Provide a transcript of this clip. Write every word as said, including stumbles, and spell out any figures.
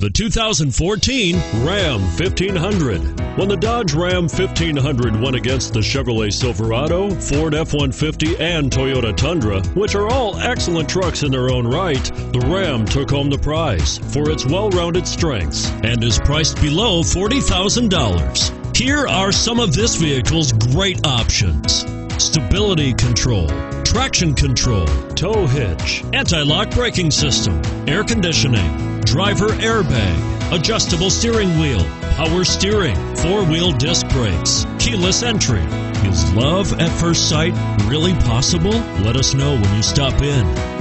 The two thousand fourteen Ram fifteen hundred. When the Dodge Ram fifteen hundred won against the Chevrolet Silverado, Ford F one fifty, and Toyota Tundra, which are all excellent trucks in their own right, the Ram took home the prize for its well-rounded strengths and is priced below forty thousand dollars. Here are some of this vehicle's great options: stability control, traction control, tow hitch, anti-lock braking system, air conditioning, driver airbag, adjustable steering wheel, power steering, four-wheel disc brakes, keyless entry. Is love at first sight really possible? Let us know when you stop in.